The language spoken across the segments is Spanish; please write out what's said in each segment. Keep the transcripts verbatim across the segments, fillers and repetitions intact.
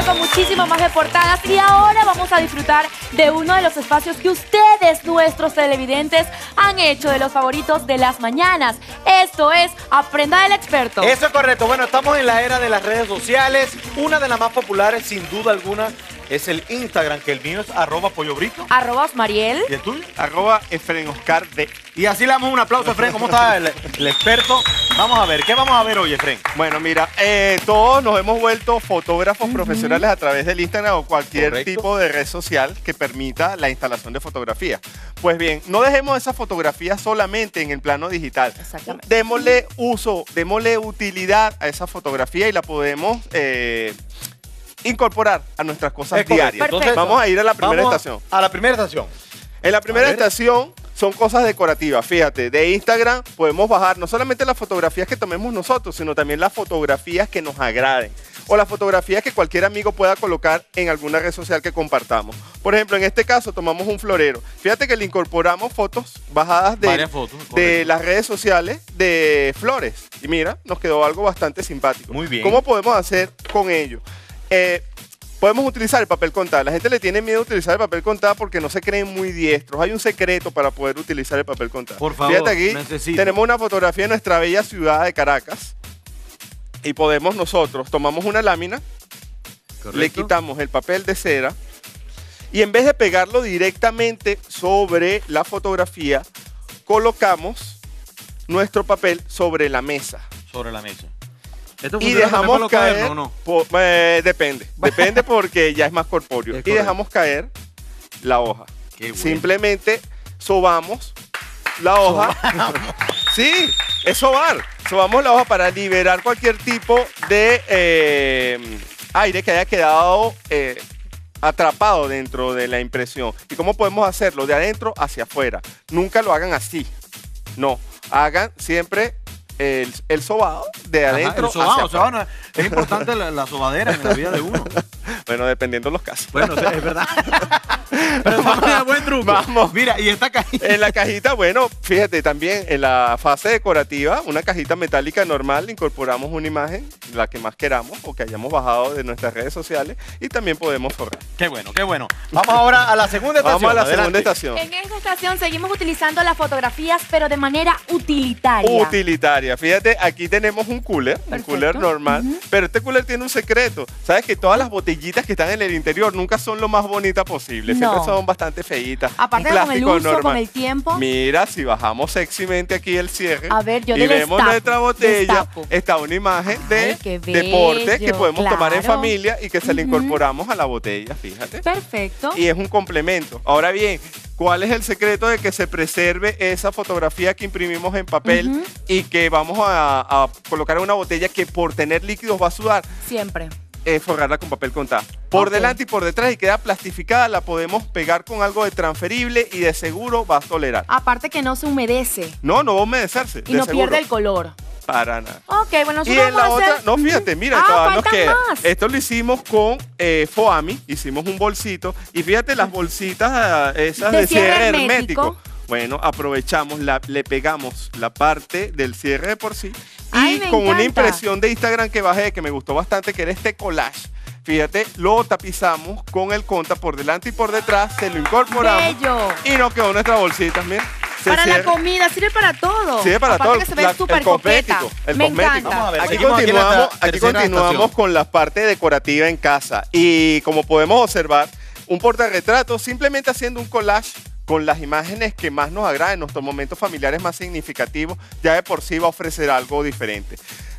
regreso con muchísimo más de portadas y ahora vamos a disfrutar de uno de los espacios que ustedes, nuestros televidentes, han hecho de los favoritos de las mañanas. Esto es Aprenda del Experto. Eso es correcto. Bueno, estamos en la era de las redes sociales. Una de las más populares, sin duda alguna, es el Instagram, que el mío es arroba pollobrito. Arroba Osmariel. ¿Y el tuyo? Arroba Efren Oscar D. Y así le damos un aplauso, Efren. ¿Cómo está el, el experto? Vamos a ver, ¿qué vamos a ver hoy, Efren? Bueno, mira, eh, todos nos hemos vuelto fotógrafos uh-huh. profesionales a través del Instagram o cualquier Correcto. tipo de red social que permita la instalación de fotografía. Pues bien, no dejemos esas fotografías solamente en el plano digital. Exactamente. Démosle uso, démosle utilidad a esa fotografía y la podemos... Eh, incorporar a nuestras cosas diarias. Entonces, vamos a ir a la primera vamos estación. A la primera estación. En la primera estación son cosas decorativas. Fíjate, de Instagram podemos bajar no solamente las fotografías que tomemos nosotros, sino también las fotografías que nos agraden o las fotografías que cualquier amigo pueda colocar en alguna red social que compartamos. Por ejemplo, en este caso tomamos un florero. Fíjate que le incorporamos fotos bajadas de, fotos, de las redes sociales de flores. Y mira, nos quedó algo bastante simpático. Muy bien. ¿Cómo podemos hacer con ello? Eh, podemos utilizar el papel contado. La gente le tiene miedo a utilizar el papel contado porque no se creen muy diestros. Hay un secreto para poder utilizar el papel contado. Por favor, fíjate aquí, necesito. Tenemos una fotografía de nuestra bella ciudad de Caracas y podemos nosotros, tomamos una lámina, Correcto. le quitamos el papel de cera y en vez de pegarlo directamente sobre la fotografía, colocamos nuestro papel sobre la mesa. Sobre la mesa. ¿Esto y dejamos caer, o no? Po, eh, depende, depende porque ya es más corpóreo. Es y dejamos caer la hoja. Qué bueno. Simplemente sobamos la hoja. Sobamos. Sí, es sobar. Sobamos la hoja para liberar cualquier tipo de eh, aire que haya quedado eh, atrapado dentro de la impresión. ¿Y cómo podemos hacerlo? De adentro hacia afuera. Nunca lo hagan así. No, hagan siempre... El, el sobado de adentro. Ajá, el sobado, hacia o sea, no, es importante la, la sobadera en la vida de uno. Bueno, dependiendo de los casos. Bueno, es verdad. Pero vamos a buen truco. Vamos. Mira, y esta cajita. En la cajita, bueno, fíjate, también en la fase decorativa, una cajita metálica normal, incorporamos una imagen, la que más queramos o que hayamos bajado de nuestras redes sociales y también podemos forrar. Qué bueno, qué bueno. Vamos ahora a la segunda estación. Vamos a la Adelante. segunda estación. En esta estación seguimos utilizando las fotografías, pero de manera utilitaria. Utilitaria. Fíjate, aquí tenemos un cooler, Perfecto. un cooler normal, uh-huh. pero este cooler tiene un secreto. Sabes que todas las botellitas que están en el interior nunca son lo más bonitas posible, no. siempre son bastante feitas. Aparte con el uso, normal. con el tiempo. Mira, si bajamos sexymente aquí el cierre a ver, yo y vemos destapo, nuestra botella, destapo. está una imagen Ay, de deporte que podemos claro. tomar en familia y que se uh-huh. le incorporamos a la botella, fíjate. Perfecto. Y es un complemento. Ahora bien, ¿cuál es el secreto de que se preserve esa fotografía que imprimimos en papel uh-huh. y que vamos a, a colocar en una botella que por tener líquidos va a sudar? Siempre. Es forrarla con papel contado. Por okay. delante y por detrás y queda plastificada, la podemos pegar con algo de transferible y de seguro va a tolerar. Aparte que no se humedece. No, no va a humedecerse. Y no seguro. pierde el color. Para nada. Ok, bueno, y en la hacer... otra, no, fíjate, mira, ah, todavía nos queda. Más. Esto lo hicimos con eh, Foami, hicimos un bolsito. Y fíjate las bolsitas esas de, de cierre hermético. hermético. Bueno, aprovechamos, la, le pegamos la parte del cierre de por sí. Ay, y con encanta. una impresión de Instagram que bajé, que me gustó bastante, que era este collage. Fíjate, lo tapizamos con el conta por delante y por detrás, se lo incorporamos. Bello. Y nos quedó nuestra bolsita, miren. Se para cierra. la comida, sirve para todo. Sirve para Aparte todo. Que se ve la, el cosmético. El Me cosmético. Vamos a ver, aquí continuamos, aquí continuamos con la parte decorativa en casa. Y como podemos observar, un portarretrato simplemente haciendo un collage con las imágenes que más nos agraden, nuestros momentos familiares más significativos, ya de por sí va a ofrecer algo diferente.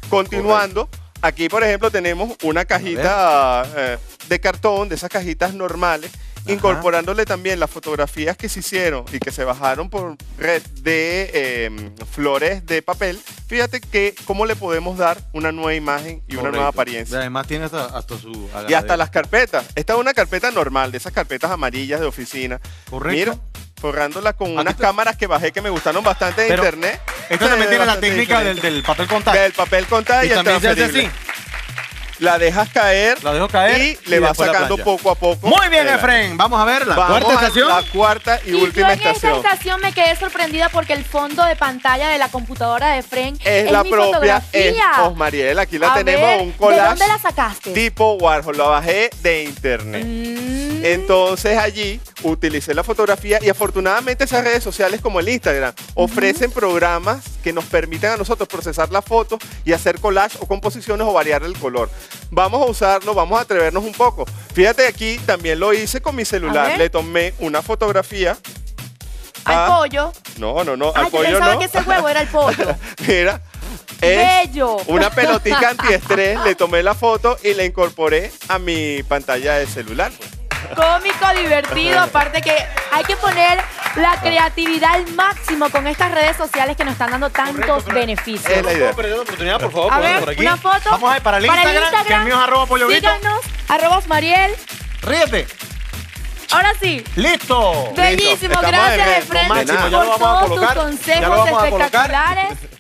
Continuando, Correcto. aquí por ejemplo tenemos una cajita eh, de cartón, de esas cajitas normales, Ajá. incorporándole también las fotografías que se hicieron y que se bajaron por red de eh, flores de papel. Fíjate que cómo le podemos dar una nueva imagen y Correcto. una nueva apariencia. Y además tiene hasta, hasta su... Y hasta las carpetas. Esta es una carpeta normal, de esas carpetas amarillas de oficina. Correcto. Mira, forrándola con unas cámaras que bajé que me gustaron bastante de Pero internet. Esto también tiene la técnica del, del papel contado. Del papel contado y, y el también se hace así. la dejas caer, la dejo caer y le y vas sacando poco a poco. Muy bien, Efraín. Vamos a ver la Vamos cuarta estación. La cuarta y, y última yo en estación. Esta estación me quedé sorprendida porque el fondo de pantalla de la computadora de Efraín es, es la mi propia Osmariel. Aquí la a tenemos ver, un collage. ¿De dónde la sacaste? Tipo Warhol. La bajé de internet. Mm. Entonces allí utilicé la fotografía y afortunadamente esas redes sociales como el Instagram ofrecen mm. programas que nos permiten a nosotros procesar la foto y hacer collage o composiciones o variar el color. Vamos a usarlo, vamos a atrevernos un poco. Fíjate, aquí también lo hice con mi celular. Le tomé una fotografía. ¿Al a... pollo? No, no, no, al Ay, pollo yo pensaba no. que ese huevo era el pollo. Mira. Es bello. Una pelotita antiestrés, le tomé la foto y la incorporé a mi pantalla de celular. Pues. Cómico, divertido, aparte que hay que poner la creatividad al máximo con estas redes sociales que nos están dando tantos Correcto, beneficios. Es la idea. No puedo perder la oportunidad, por favor, a ver, por aquí. Una foto. Vamos a ir para el, para Instagram, el Instagram, que el mío es arroba pollobrito. Síganos, arroba Osmariel. Ríete. Ahora sí. Listo. Bellísimo, Listo. gracias, Efraín, por todos tus consejos espectaculares.